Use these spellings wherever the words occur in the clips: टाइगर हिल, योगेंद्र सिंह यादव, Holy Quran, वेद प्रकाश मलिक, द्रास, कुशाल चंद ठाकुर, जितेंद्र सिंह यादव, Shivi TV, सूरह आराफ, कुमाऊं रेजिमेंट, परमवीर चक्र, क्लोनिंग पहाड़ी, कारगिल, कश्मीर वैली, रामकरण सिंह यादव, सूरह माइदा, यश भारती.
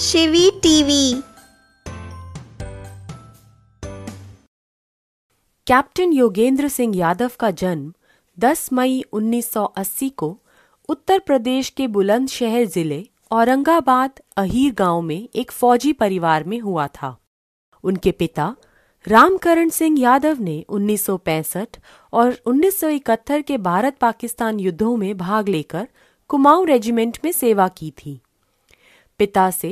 Shivi TV. Captain योगेंद्र सिंह यादव का जन्म 10 मई 1980 को उत्तर प्रदेश के बुलंदशहर जिले औरंगाबाद अहीर गांव में एक फौजी परिवार में हुआ था। उनके पिता रामकरण सिंह यादव ने 1965 और 1971 के भारत पाकिस्तान युद्धों में भाग लेकर कुमाऊं रेजिमेंट में सेवा की थी। पिता से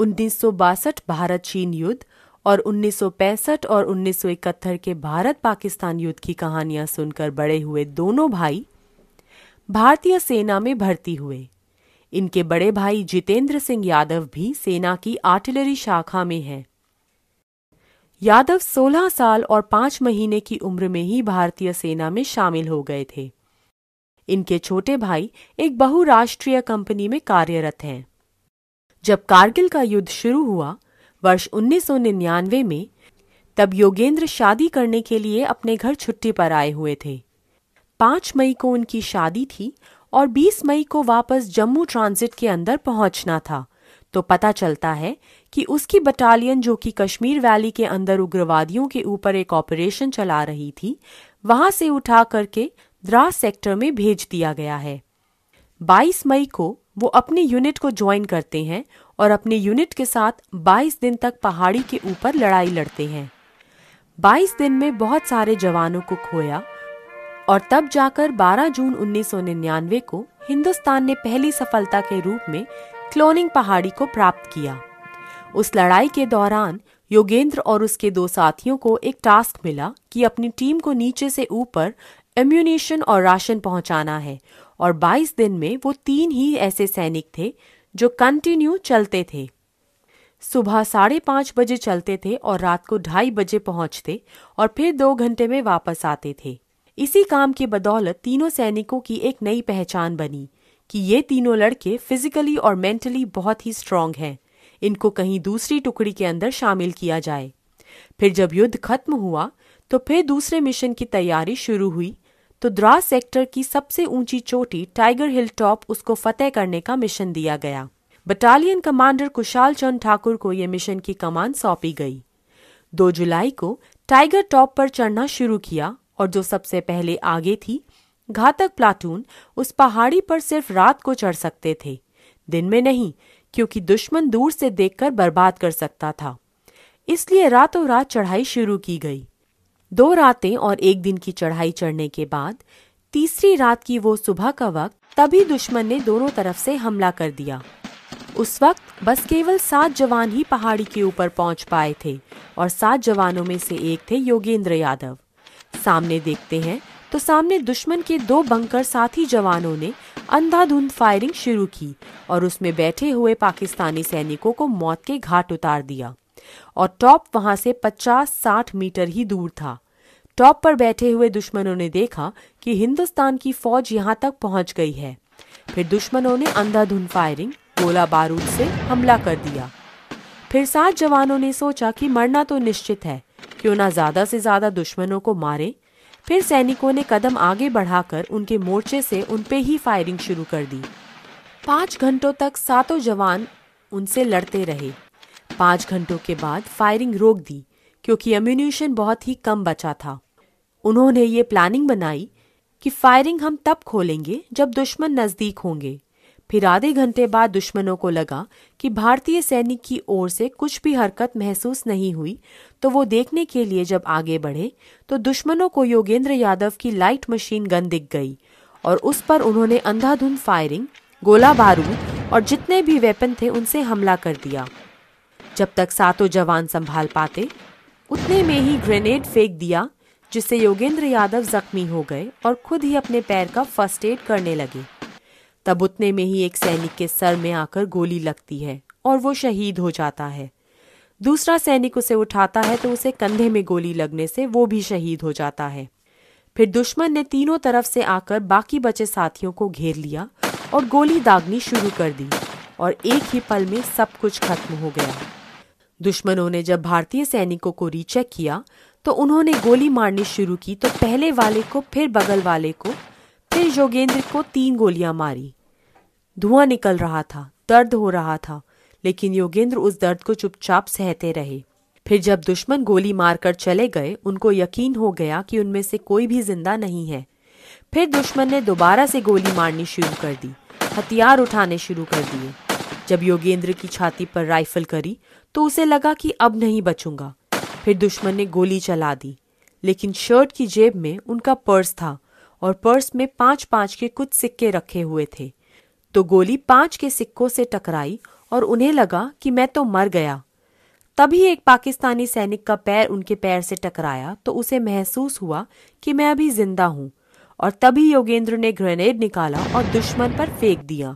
1962 भारत चीन युद्ध और 1965 और 1971 के भारत पाकिस्तान युद्ध की कहानियां सुनकर बड़े हुए दोनों भाई भारतीय सेना में भर्ती हुए। इनके बड़े भाई जितेंद्र सिंह यादव भी सेना की आर्टिलरी शाखा में हैं। यादव 16 साल और 5 महीने की उम्र में ही भारतीय सेना में शामिल हो गए थे। इनके छोटे भाई एक बहुराष्ट्रीय कंपनी में कार्यरत हैं। जब कारगिल का युद्ध शुरू हुआ वर्ष 1999 में, तब योगेंद्र शादी करने के लिए अपने घर छुट्टी पर आए हुए थे। 5 मई को उनकी शादी थी और 20 मई को वापस जम्मू ट्रांजिट के अंदर पहुंचना था, तो पता चलता है कि उसकी बटालियन, जो कि कश्मीर वैली के अंदर उग्रवादियों के ऊपर एक ऑपरेशन चला रही थी, वहां से उठा करके द्रास सेक्टर में भेज दिया गया है। 22 मई को वो अपने यूनिट को ज्वाइन करते हैं और अपने यूनिट के साथ 22 दिन तक पहाड़ी के ऊपर लड़ाई लड़ते हैं। 22 दिन में बहुत सारे जवानों को खोया और तब जाकर 12 जून 1999 को हिंदुस्तान ने पहली सफलता के रूप में क्लोनिंग पहाड़ी को प्राप्त किया। उस लड़ाई के दौरान योगेंद्र और उसके दो साथियों को एक टास्क मिला कि अपनी टीम को नीचे से ऊपर एम्यूनिशन और राशन पहुंचाना है और 22 दिन में वो 3 ही ऐसे सैनिक थे जो कंटिन्यू चलते थे। सुबह 5:30 बजे चलते थे और रात को 2:30 बजे पहुंचते और फिर 2 घंटे में वापस आते थे। इसी काम की बदौलत तीनों सैनिकों की एक नई पहचान बनी कि ये तीनों लड़के फिजिकली और मेंटली बहुत ही स्ट्रांग हैं, इनको कहीं दूसरी टुकड़ी के अंदर शामिल किया जाए। फिर जब युद्ध खत्म हुआ तो फिर दूसरे मिशन की तैयारी शुरू हुई, तो द्रास सेक्टर की सबसे ऊंची चोटी टाइगर हिल टॉप उसको फतेह करने का मिशन दिया गया। बटालियन कमांडर कुशाल चंद ठाकुर को यह मिशन की कमान सौंपी गई। 2 जुलाई को टाइगर टॉप पर चढ़ना शुरू किया और जो सबसे पहले आगे थी घातक प्लाटून, उस पहाड़ी पर सिर्फ रात को चढ़ सकते थे, दिन में नहीं, क्योंकि दुश्मन दूर से देखकर बर्बाद कर सकता था। इसलिए रातों रात चढ़ाई शुरू की गई। 2 रातें और 1 दिन की चढ़ाई चढ़ने के बाद तीसरी रात की वो सुबह का वक्त, तभी दुश्मन ने दोनों तरफ से हमला कर दिया। उस वक्त बस केवल 7 जवान ही पहाड़ी के ऊपर पहुंच पाए थे और 7 जवानों में से एक थे योगेंद्र यादव। सामने देखते हैं तो सामने दुश्मन के 2 बंकर साथी जवानों ने अंधाधुंध फायरिंग शुरू की और उसमें बैठे हुए पाकिस्तानी सैनिकों को मौत के घाट उतार दिया और टॉप वहां से 50-60 मीटर ही दूर था। टॉप पर बैठे हुए दुश्मनों ने देखा कि हिंदुस्तान की फौज यहाँ तक पहुँच गई है। फिर दुश्मनों ने अंधाधुंध फायरिंग, गोला बारूद से हमला कर दिया। फिर 7 जवानों ने सोचा कि मरना तो निश्चित है, क्यों ना ज्यादा से ज्यादा दुश्मनों को मारे। फिर सैनिकों ने कदम आगे बढ़ाकर उनके मोर्चे से उनपे ही फायरिंग शुरू कर दी। 5 घंटों तक 7 जवान उनसे लड़ते रहे। 5 घंटों के बाद फायरिंग रोक दी क्योंकि एम्यूनिशन बहुत ही कम बचा था। उन्होंने ये प्लानिंग बनाई कि फायरिंग हम तब खोलेंगे जब दुश्मन नजदीक होंगे। फिर आधे घंटे बाद दुश्मनों को लगा कि भारतीय सैनिक की ओर से कुछ भी हरकत महसूस नहीं हुई, तो वो देखने के लिए जब आगे बढ़े तो दुश्मनों को योगेंद्र यादव की लाइट मशीन गन दिख गई और उस पर उन्होंने अंधाधुंध फायरिंग, गोला बारूद और जितने भी वेपन थे उनसे हमला कर दिया। जब तक 7 जवान संभाल पाते उतने में ही ग्रेनेड फेंक दिया, जिससे योगेंद्र यादव जख्मी हो गए और खुद ही अपने पैर का फर्स्ट एड करने लगे। तब उतने में ही एक सैनिक के सर में आकर गोली लगती है और वो शहीद हो जाता है। दूसरा सैनिक उसे उठाता है तो उसे कंधे में गोली लगने से वो भी शहीद हो जाता है। फिर दुश्मन ने तीनों तरफ से आकर बाकी बचे साथियों को घेर लिया और गोली दागनी शुरू कर दी और एक ही पल में सब कुछ खत्म हो गया। दुश्मनों ने जब भारतीय सैनिकों को रीचेक किया तो उन्होंने गोली मारनी शुरू की, तो पहले वाले को, फिर बगल वाले को, फिर योगेंद्र को 3 गोलियां मारी। धुआं निकल रहा था, दर्द हो रहा था, लेकिन योगेंद्र उस दर्द को चुपचाप सहते रहे। फिर जब दुश्मन गोली मारकर चले गए, उनको यकीन हो गया कि उनमें से कोई भी जिंदा नहीं है। फिर दुश्मन ने दोबारा से गोली मारनी शुरू कर दी, हथियार उठाने शुरू कर दिए। जब योगेंद्र की छाती पर राइफल करी तो उसे लगा कि अब नहीं बचूंगा। फिर दुश्मन ने गोली चला दी, लेकिन शर्ट की जेब में उनका पर्स था और पर्स में 5-5 के कुछ सिक्के रखे हुए थे। तो गोली 5 के सिक्कों से टकराई और उन्हें लगा कि मैं तो मर गया। तभी एक पाकिस्तानी सैनिक का पैर उनके पैर से टकराया तो उसे महसूस हुआ कि मैं अभी जिंदा हूँ, और तभी योगेंद्र ने ग्रेनेड निकाला और दुश्मन पर फेंक दिया।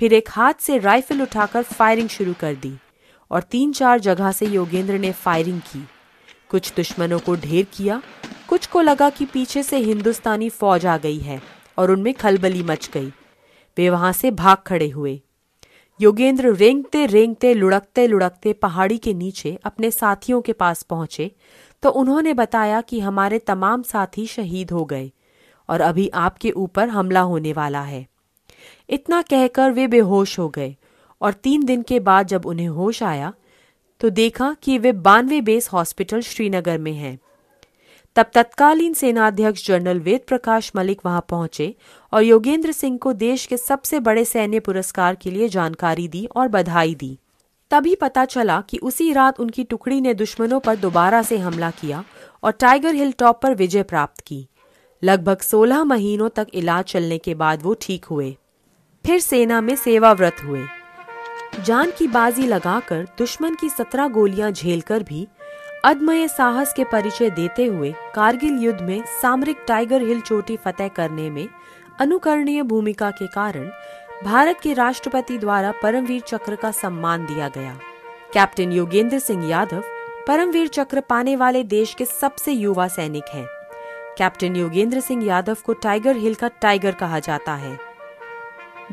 फिर एक हाथ से राइफल उठाकर फायरिंग शुरू कर दी और 3-4 जगह से योगेंद्र ने फायरिंग की। कुछ दुश्मनों को ढेर किया, कुछ को लगा कि पीछे से हिंदुस्तानी फौज आ गई है और उनमें खलबली मच गई। वे वहां से भाग खड़े हुए। योगेंद्र रेंगते रेंगते लुढ़कते लुढ़कते पहाड़ी के नीचे अपने साथियों के पास पहुंचे तो उन्होंने बताया कि हमारे तमाम साथी शहीद हो गए और अभी आपके ऊपर हमला होने वाला है। इतना कहकर वे बेहोश हो गए और 3 दिन के बाद जब उन्हें होश आया तो देखा कि वे 92 बेस हॉस्पिटल श्रीनगर में हैं। तब तत्कालीन सेनाध्यक्ष जनरल वेद प्रकाश मलिक वहां पहुंचे और योगेंद्र सिंह को देश के सबसे बड़े सैन्य पुरस्कार के लिए जानकारी दी और बधाई दी। तभी पता चला कि उसी रात उनकी टुकड़ी ने दुश्मनों पर दोबारा से हमला किया और टाइगर हिल टॉप पर विजय प्राप्त की। लगभग 16 महीनों तक इलाज चलने के बाद वो ठीक हुए। फिर सेना में सेवाव्रत हुए। जान की बाजी लगाकर दुश्मन की 17 गोलियां झेलकर भी अदम्य साहस के परिचय देते हुए कारगिल युद्ध में सामरिक टाइगर हिल चोटी फतेह करने में अनुकरणीय भूमिका के कारण भारत के राष्ट्रपति द्वारा परमवीर चक्र का सम्मान दिया गया। कैप्टन योगेंद्र सिंह यादव परमवीर चक्र पाने वाले देश के सबसे युवा सैनिक हैं। कैप्टन योगेंद्र सिंह यादव को टाइगर हिल का टाइगर कहा जाता है।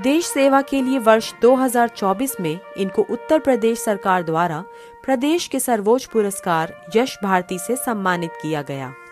देश सेवा के लिए वर्ष 2024 में इनको उत्तर प्रदेश सरकार द्वारा प्रदेश के सर्वोच्च पुरस्कार यश भारती से सम्मानित किया गया।